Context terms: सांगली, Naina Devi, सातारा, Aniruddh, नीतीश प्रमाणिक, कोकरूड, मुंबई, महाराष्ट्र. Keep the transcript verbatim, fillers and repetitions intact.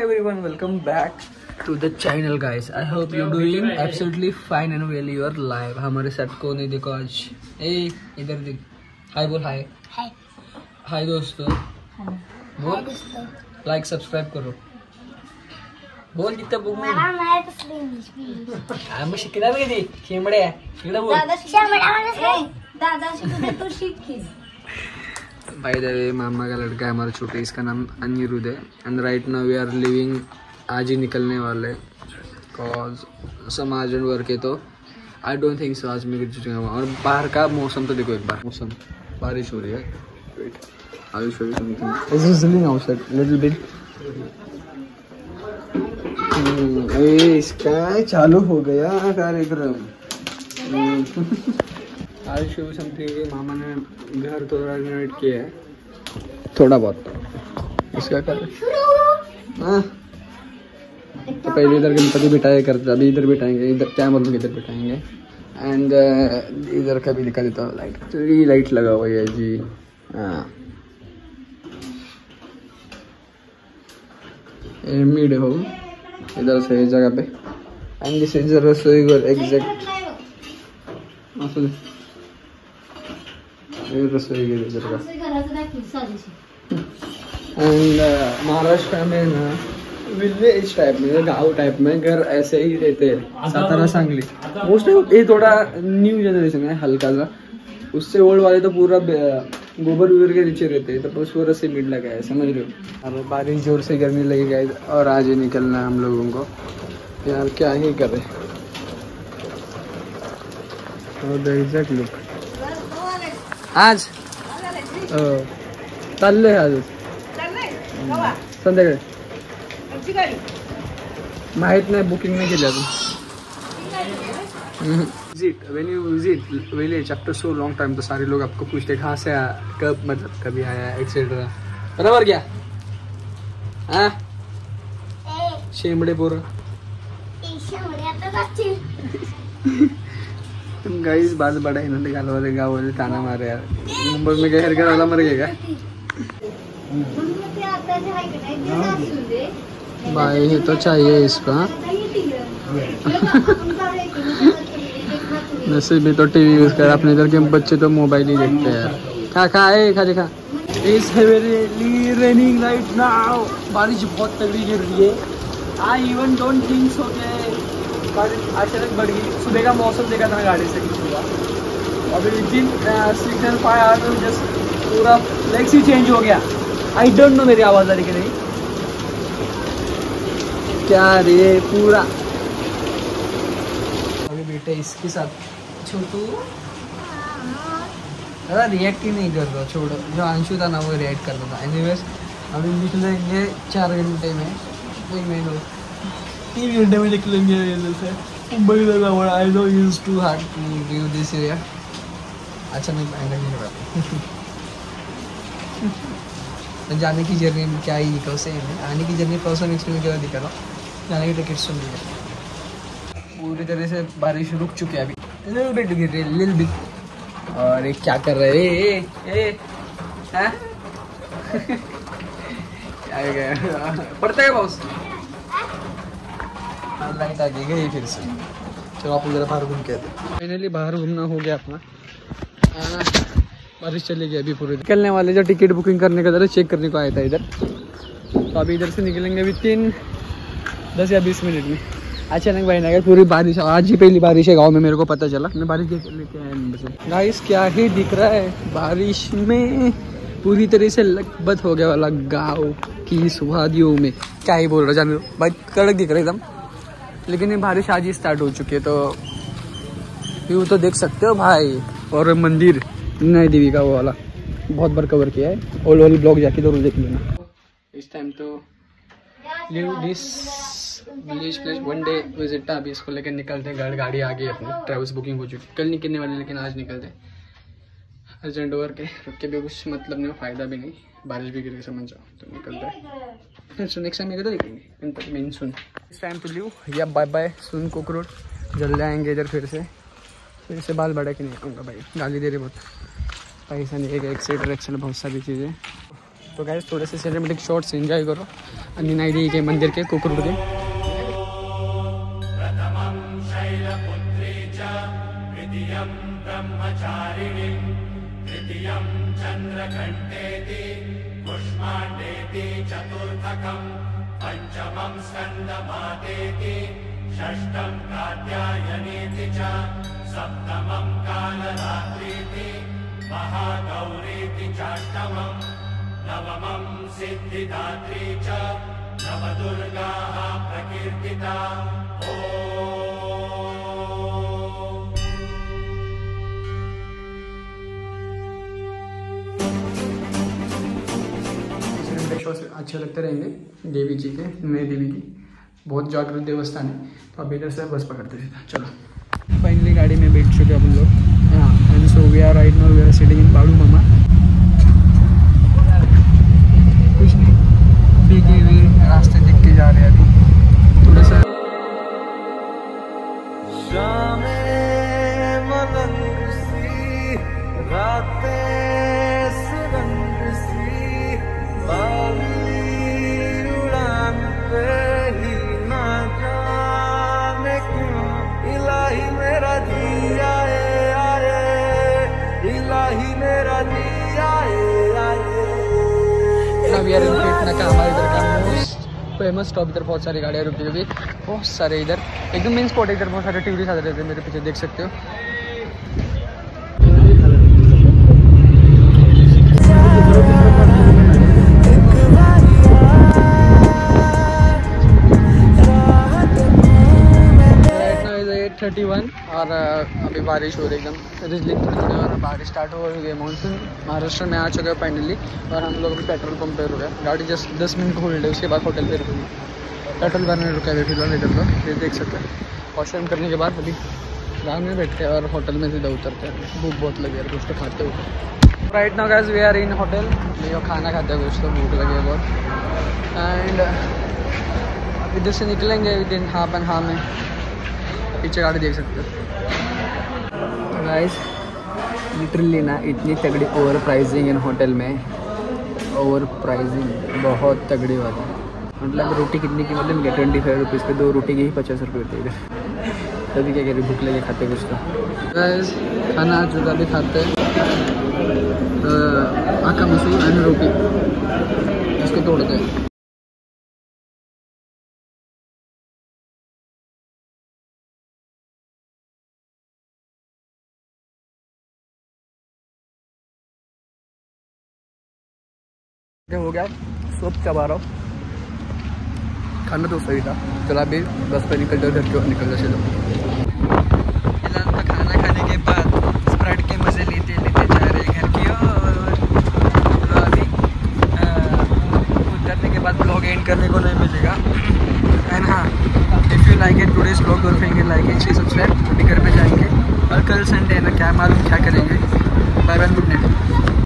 Everyone, welcome back to the channel guys. I hope you're doing absolutely fine and well. You are live. हमारे साथ को नहीं देखो आज. ए इधर देख. हाय बोल हाय. हाय. हाय दोस्तों. बोल. लाइक सब्सक्राइब करो. बोल जितना बोल. मारा मारा तो स्लिंग. हम शिकड़ा भी दी. शिमड़े है. शिकड़ा बोल. दादा शिमड़ा वाला है. दादा शिकड़ा तो शिकी. बाय द वे मामा का लड़का है हमारा छोटे, इसका नाम अनिरुद्ध है. And right now we are living, आज ही निकलने वाले कॉज सम अर्जेंट वर्क है, तो आई डोंट थिंक सो आज मेरी छुट्टी होगा. और बाहर का मौसम तो देखो, एक बार मौसम बारिश हो रही है. Wait I will show you something. Is raining outside little bit. ए इसका चालू हो गया कार्यक्रम. आज शो समथिंग. मामा ने घर थोड़ा रिनोवेट किया है, थोड़ा बहुत इसका कर. हाँ तो पहले इधर गणपति बिठाया करते, अभी इधर बिठाएंगे. इधर क्या बोलूँगी, इधर बिठाएंगे. एंड इधर का भी दिखा देता हूँ. लाइट एक्चुअली लाइट लगा हुआ है जी. हाँ मिड हो इधर से इस जगह पे. एंड दिस इज रसोई घर एग्जैक्ट. महाराष्ट्र में ना विलेज टाइप में, गाँव टाइप में घर ऐसे ही रहते हैं. सातारा सांगली मोस्टली. ये थोड़ा न्यू जनरेशन है हल्का सा, उससे ओल्ड वाले तो पूरा गोबर वोबर के नीचे रहते हैं. तो बस वो रस्से मिट लगा है, समझ रहे हो. अब बारिश जोर से गिरने लगी गाइस, और आज ही निकलना है हम लोगों को. यार क्या ही करे. और द एग्जैक्ट लुक आज चल आज संध्या माहित नाही, बुकिंग नाही केली अजून. Visit when you visit village after so long time, तो सारे लोग आपको पूछते कहाँ से आ, कब मतलब कभी आया एक्सेट्रा, बराबर क्या. हाँ शेमडे पोर तुम गाइस बाज बड़ा इन्होंने गाला वाले गाँव वाले ताना मारे यार. मुंबई में गए हरकत वाला मर गएगा भाई. ये तो चाहिए इसका नसीब भी तो टीवी यूज कर. अपने इधर के बच्चे तो मोबाइल ही देखते हैं यार. खा खा ए खा देखा. It's heavily raining right now. बारिश बहुत तगड़ी गिर रही है. I even don't think so that अचानक बढ़ गई. सुबह का मौसम देखा था गाड़ी से हुआ. अभी within six and five hour में जस्ट पूरा लेक्स ही चेंज हो गया. आई डोंट नो मेरी आवाज़ आ रही कि नहीं क्या रे पूरा. अभी बेटे इसके साथ छोटू दादा रिएक्ट ही नहीं कर रहा. छोड़ो जो अंशु था ना वो रिएक्ट कर रहा था. एनीवेज अभी निकलेंगे चार घंटे में. कोई मैं तीन घंटे में निकलेंगे जैसे मुंबई का सफर. I know is too hard to do this area. अच्छा नहीं पाएंगे नहीं. जाने की जर्नी में क्या ही निकल से आने की जर्नी पर्सनल एक्सपीरियंस क्या दिखा रहा. जाने की टिकट्स सुन लिया. पूरी तरह से बारिश रुक चुकी है अभी. लिल बिट गिर रही है लिल बिट. और ये क्या कर रहे हैं. पड़ता है बॉस लाइट आ गई गई फिर से. चलो आप जरा बाहर घूम के आते. फाइनली बाहर घूमना हो गया अपना. बारिश चली गई अभी पूरे. निकलने वाले जो टिकट बुकिंग करने का जरा चेक करने को आया था इधर, तो अभी इधर से निकलेंगे अभी तीन दस या बीस मिनट में. अचानक भाई ना पूरी बारिश. आज ही पहली बारिश है गाँव में, मेरे को पता चला. मैं बारिश लेके आया मुंबई से. गाइस क्या ही दिख रहा है बारिश में. पूरी तरह से लकबत हो गया वाला गाँव की सुहादियों में. क्या ही बोल रहा जान भाई, कड़क दिख रहा है एकदम. लेकिन ये बारिश आज ही स्टार्ट हो चुकी है, तो व्यू तो देख सकते हो भाई. और मंदिर नई देवी का वो वाला बहुत बार कवर किया है. ओल्ड ओल्ड ब्लॉग जाके जरूर देख लेना. इस टाइम तो live this village place one day visit था. अभी इसको लेकर निकलते हैं. घर गाड़ी आ गई अपनी. ट्रेवल्स बुकिंग हो चुकी. कल निकलने वाले लेकिन आज निकलते हैं. अर्जेंट ओवर के रुक के भी कुछ मतलब नहीं, फ़ायदा भी नहीं. बारिश भी गिर के समझ जाओ तो निकलता है. सुन नेक्स्ट टाइम तो देखेंगे मेन सुन. इस टाइम टू लिव या बाय बाय सुन कोकरूड. जल्द आएंगे इधर फिर से. फिर से बाल बढ़ा के नहीं आऊँगा भाई. गाली दे रहे बहुत, पैसा नहीं एक एक्सेट एक्शन बहुत सारी चीज़ें. तो गाइस थोड़े से सिनेमैटिक शॉट्स एंजॉय करो नैना देवी के मंदिर के कोकरुड के। अच्छे लगते रहेंगे देवी जी के, नई देवी की बहुत जागृत देवस्थान है। तो अब इधर से बस पकड़ते थे। चलो फाइनली गाड़ी में बैठ चुके हम लोग। हाँ and so we are right now we are sitting in Balu Mama. कुछ नहीं, भीगे हुए रास्ते दिख के जा रहे हैं अभी थोड़ा सा। फेमस स्टॉप, इधर बहुत सारी गाड़ियाँ रुकी हुई, बहुत सारे इधर एकदम मेन स्पॉट है। इधर बहुत सारे टूरिस्ट आते रहते हैं, मेरे पीछे देख सकते हो। थर्टी वन और अभी बारिश हो रही एकदम रिजलिंग थोड़ी थोड़ी, और बारिश स्टार्ट हो गई है। मानसून महाराष्ट्र में आ चुका है फाइनली, और हम लोग अभी पेट्रोल पंप पे रुके। गाड़ी जस्ट दस मिनट को होल्ड है, उसके बाद होटल पे रुकेंगे। पेट्रोल भरने रुका है फिलहाल लीटर का, ये देख सकते हैं। वॉशरूम करने के बाद अभी गाँव में बैठते हैं और होटल में सीधा उतरते हैं। भूख बहुत लगी है, कुछ तो खाते हुए। Right now guys we are in hotel, ये खाना खाते हैं, कुछ तो भूख लगी है बहुत। एंड इधर से निकलेंगे within half and half में, पीछे गाड़ी देख सकते हो। गाइस लिटरली ना इतनी तगड़ी ओवर प्राइजिंग इन होटल में, ओवर प्राइजिंग बहुत तगड़ी वाली। मतलब रोटी कितनी की मतलब मिले ट्वेंटी फाइव रुपीज़ पे दो रोटी के ही पचास रुपये होते हैं। तभी क्या करें, भूख लगे खाते कुछ तो। गाइस खाना चुका भी खाते हैं, आका मसूर एंड रोटी इसको तोड़ते हैं। हो गया सोप चबा रहा हूँ, खाना तो सही था। चलो अभी बस पर निकलते हो, घर क्यों निकलते चलो। फिलहाल तो खाना खाने के बाद स्प्राइट के मज़े लेते लेते जा रहे हैं घर की ओर। अभी उतरने के बाद ब्लॉग एंड करने को नहीं मिलेगा। एंड हाँ, if you like it today's blog और finger like it she subscribe. अभी घर पर जाएंगे और कल संडे है ना, क्या मालूम क्या करेंगे। Bye bye, good night.